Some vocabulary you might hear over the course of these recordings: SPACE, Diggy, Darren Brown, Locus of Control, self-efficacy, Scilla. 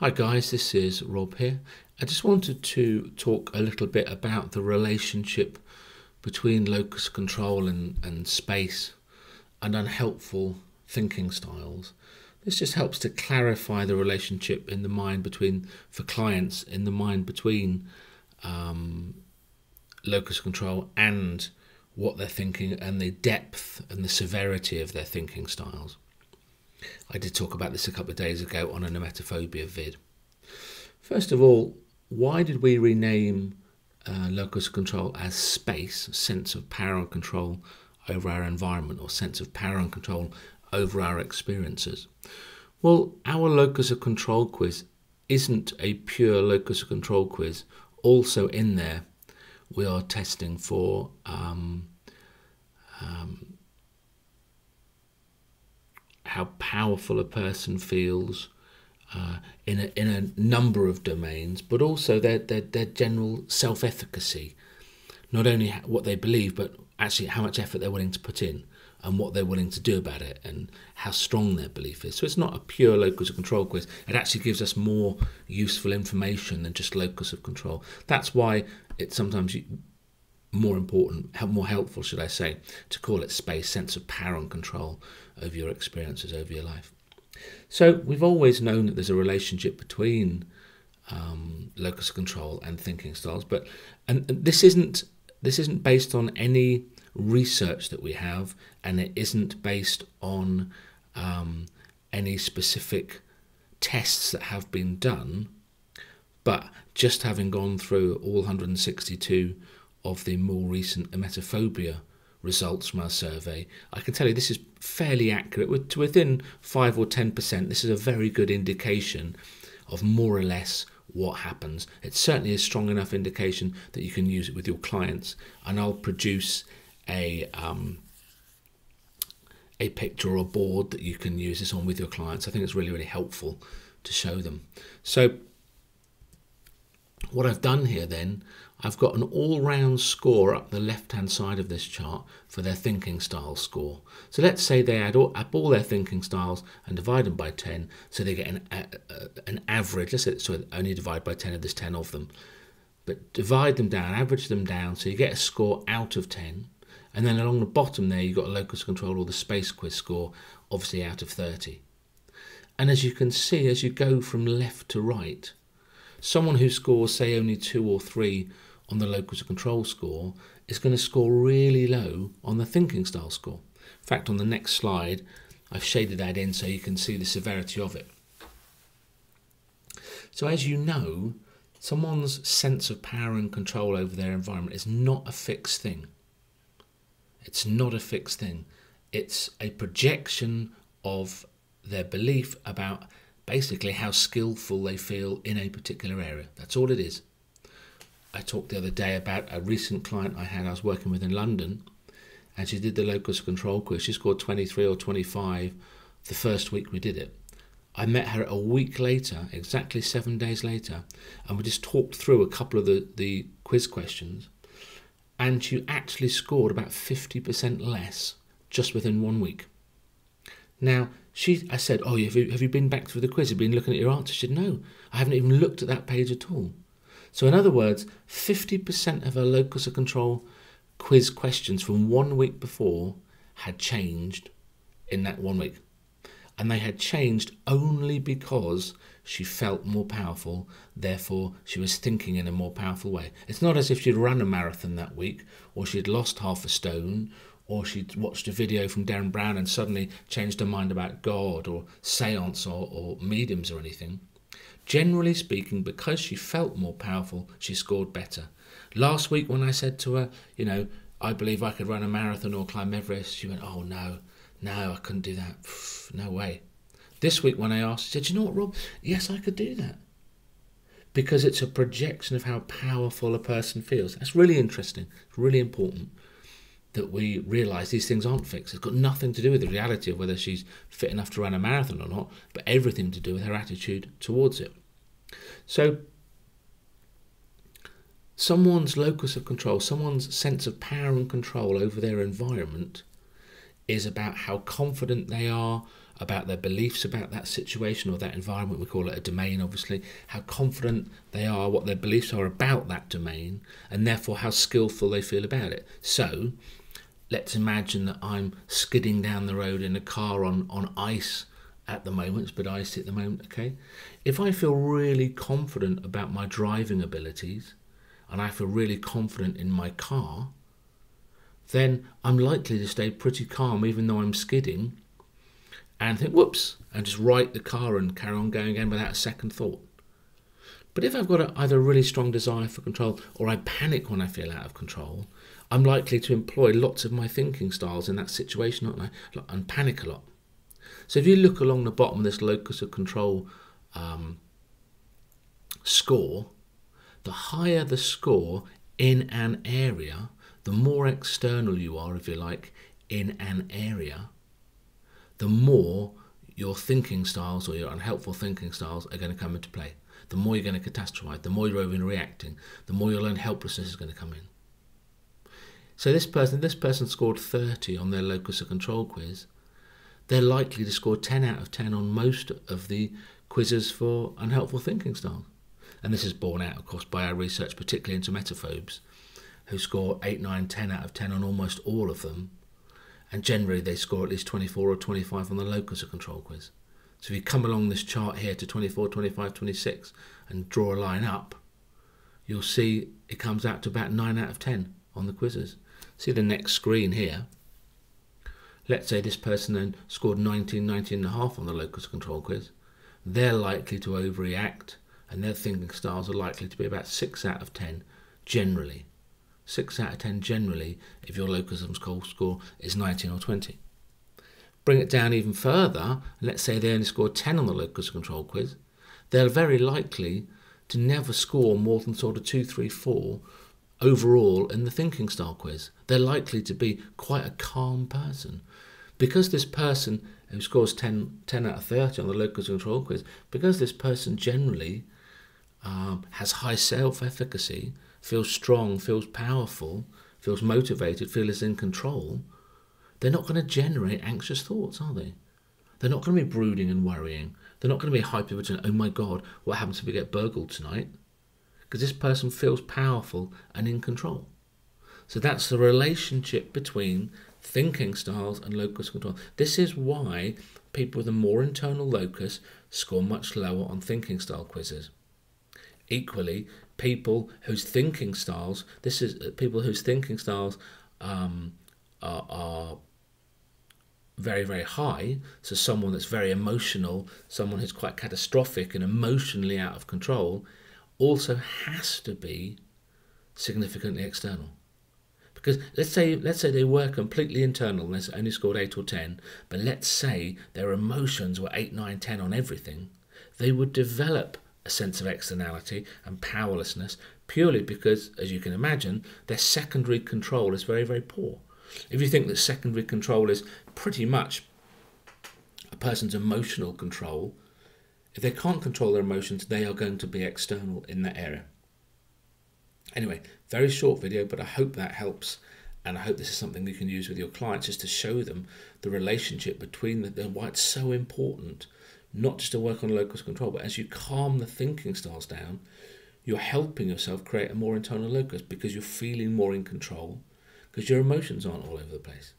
Hi guys, this is Rob here. I just wanted to talk a little bit about the relationship between locus control and space and unhelpful thinking styles. This just helps to clarify the relationship in the mind between, for clients, in the mind between locus control and what they're thinking and the depth and the severity of their thinking styles. I did talk about this a couple of days ago on an emetophobia vid. First of all, why did we rename locus control as space, sense of power and control over our environment, or sense of power and control over our experiences? Well, our locus of control quiz isn't a pure locus of control quiz. Also in there, we are testing for how powerful a person feels in a number of domains, but also their general self-efficacy, not only what they believe, but actually how much effort they're willing to put in and what they're willing to do about it and how strong their belief is. So it's not a pure locus of control quiz. It actually gives us more useful information than just locus of control. That's why it's sometimes more important, more helpful, should I say, to call it space, sense of power and control over your experiences, over your life. So we've always known that there's a relationship between locus of control and thinking styles, but and this isn't based on any research that we have, and it isn't based on any specific tests that have been done, but just having gone through all 162 of the more recent emetophobia results from our survey, I can tell you this is fairly accurate. To within 5 or 10%, this is a very good indication of more or less what happens. It's certainly a strong enough indication that you can use it with your clients, and I'll produce a picture or board that you can use this on with your clients. I think it's really, really helpful to show them. So what I've done here then, I've got an all-round score up the left-hand side of this chart for their thinking style score. So let's say they add up all their thinking styles and divide them by 10, so they get an average. Let's say, so only divide by 10 if there's 10 of them. But divide them down, average them down, so you get a score out of 10. And then along the bottom there, you've got a locus control or the space quiz score, obviously out of 30. And as you can see, as you go from left to right, someone who scores, say, only 2 or 3 on the locus of control score is going to score really low on the thinking style score. In fact, on the next slide, I've shaded that in so you can see the severity of it. So as you know, someone's sense of power and control over their environment is not a fixed thing. It's not a fixed thing. It's a projection of their belief about basically how skillful they feel in a particular area. That's all it is. I talked the other day about a recent client I had. I was working with in London, and she did the locus control quiz. She scored 23 or 25 the first week we did it. I met her a week later, exactly 7 days later, and we just talked through a couple of the quiz questions, and she actually scored about 50% less just within 1 week. Now, I said, oh, have you been back through the quiz? Have you been looking at your answer? She said, no, I haven't even looked at that page at all. So in other words, 50% of her locus of control quiz questions from 1 week before had changed in that 1 week. And they had changed only because she felt more powerful, therefore she was thinking in a more powerful way. It's not as if she'd run a marathon that week, or she'd lost half a stone, or she'd watched a video from Darren Brown and suddenly changed her mind about God or seance or mediums or anything. Generally speaking, because she felt more powerful, she scored better. Last week when I said to her, you know, I believe I could run a marathon or climb Everest, she went, oh no, I couldn't do that, no way. This week when I asked, she said, do you know what, Rob, yes, I could do that. Because it's a projection of how powerful a person feels. That's really interesting, it's really important that we realise these things aren't fixed. It's got nothing to do with the reality of whether she's fit enough to run a marathon or not, but everything to do with her attitude towards it. So someone's locus of control, someone's sense of power and control over their environment is about how confident they are about their beliefs about that situation or that environment. We call it a domain, obviously. How confident they are, what their beliefs are about that domain, and therefore how skillful they feel about it. So let's imagine that I'm skidding down the road in a car on ice at the moment. It's a bit icy at the moment, okay? If I feel really confident about my driving abilities and I feel really confident in my car, then I'm likely to stay pretty calm even though I'm skidding and think, whoops, and just right the car and carry on going again without a second thought. But if I've got either a really strong desire for control or I panic when I feel out of control, I'm likely to employ lots of my thinking styles in that situation, aren't I? And panic a lot. So if you look along the bottom of this locus of control score, the higher the score in an area, the more external you are, if you like, in an area, the more your thinking styles or your unhelpful thinking styles are going to come into play. The more you're going to catastrophize, the more you're overreacting, the more your own helplessness is going to come in. So this person scored 30 on their locus of control quiz. They're likely to score 10 out of 10 on most of the quizzes for unhelpful thinking styles. And this is borne out, of course, by our research, particularly into emetophobes, who score 8, 9, 10 out of 10 on almost all of them. And generally they score at least 24 or 25 on the locus of control quiz. So if you come along this chart here to 24, 25, 26 and draw a line up, you'll see it comes out to about 9 out of 10 on the quizzes. See the next screen here. Let's say this person then scored 19, 19.5 on the locus of control quiz. They're likely to overreact and their thinking styles are likely to be about 6 out of 10 generally. 6 out of 10 generally if your locus of control score is 19 or 20. Bring it down even further, let's say they only score 10 on the locus of control quiz. They're very likely to never score more than sort of 2, 3, 4 overall in the thinking style quiz. They're likely to be quite a calm person. Because this person who scores 10 out of 30 on the locus of control quiz, because this person generally has high self-efficacy, feels strong, feels powerful, feels motivated, feels in control, they're not going to generate anxious thoughts, are they? They're not going to be brooding and worrying. They're not going to be hypervigilant, oh my God, what happens if we get burgled tonight? Because this person feels powerful and in control. So that's the relationship between thinking styles and locus of control. This is why people with a more internal locus score much lower on thinking style quizzes. Equally, people whose thinking styles are very, very high. So someone that's very emotional, someone who's quite catastrophic and emotionally out of control, also has to be significantly external. Because let's say they were completely internal and they only scored 8 or 10, but let's say their emotions were 8, 9, 10 on everything, they would develop a sense of externality and powerlessness purely because, as you can imagine, their secondary control is very, very poor. If you think that secondary control is pretty much a person's emotional control, if they can't control their emotions, they are going to be external in that area. Anyway, very short video, but I hope that helps. And I hope this is something you can use with your clients, just to show them the relationship between why it's so important, not just to work on locus control, but as you calm the thinking styles down, you're helping yourself create a more internal locus because you're feeling more in control, because your emotions aren't all over the place.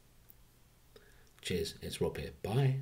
Cheers, it's Rob here. Bye.